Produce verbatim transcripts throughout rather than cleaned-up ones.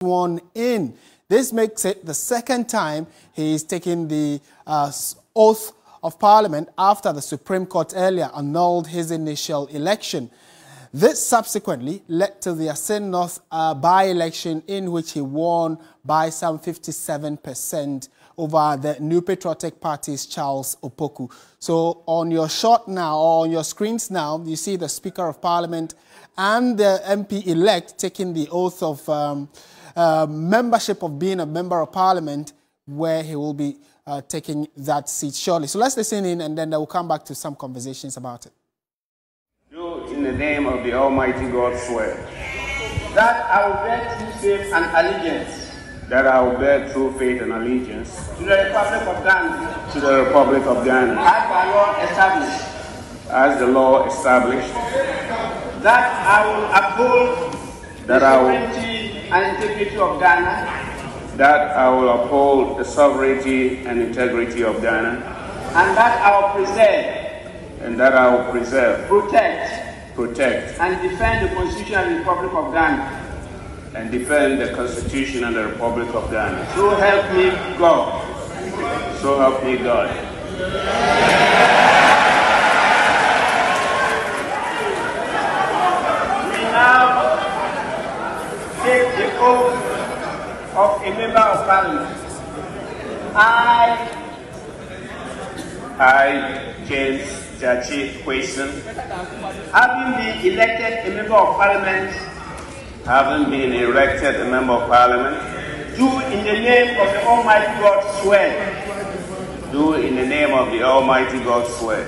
one in. This makes it the second time he is taking the uh, oath of parliament after the Supreme Court earlier annulled his initial election. This subsequently led to the Assin North uh, by-election, in which he won by some fifty-seven percent over the New Patriotic Party's Charles Opoku. So on your shot now, or on your screens now, you see the Speaker of Parliament and the M P-elect taking the oath of um, uh, membership of being a Member of Parliament, where he will be uh, taking that seat shortly. So let's listen in, and then we'll come back to some conversations about it. In the name of the Almighty God, swear that I will bear true faith and allegiance. That I will bear true faith and allegiance to the Republic of Ghana. To the Republic of Ghana. As by law established. As the law established. That I will uphold that the sovereignty I will, and integrity of Ghana. That I will uphold the sovereignty and integrity of Ghana. And that I will preserve. And that I will preserve. Protect. Protect and defend the Constitution and the Republic of Ghana. And defend the Constitution and the Republic of Ghana. So help me God. So help me God. We now take the oath of a Member of Parliament. I, I, James Gyakye Quayson, having been elected a Member of Parliament, having been elected a Member of Parliament, do in the name of the Almighty God swear, do in the name of the Almighty God swear,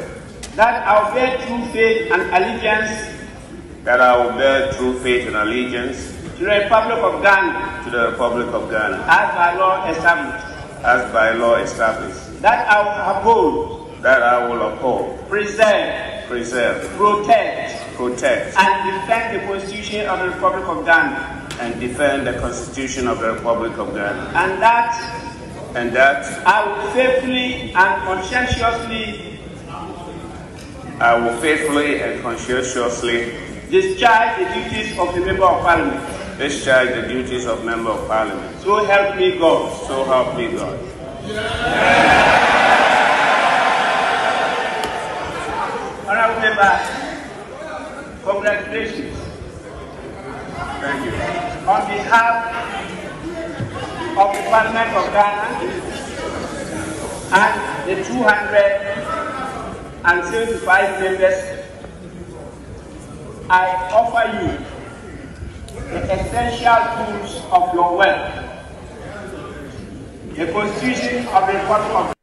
that I will bear true faith and allegiance, that I will bear true faith and allegiance to the Republic of Ghana, to the Republic of Ghana, as by law established, as by law established, that I will uphold, that I will uphold, preserve, preserve, protect, protect, and defend the Constitution of the Republic of Ghana, and defend the Constitution of the Republic of Ghana, and that, and that, I will faithfully and conscientiously, I will faithfully and conscientiously discharge the duties of the Member of Parliament, discharge the duties of Member of Parliament. So help me God. So help me God. Yeah. Honourable Member, congratulations. Thank you. On behalf of the Parliament of Ghana and the two hundred seventy-five members, I offer you the essential tools of your work, the Constitution of the Republic of Ghana.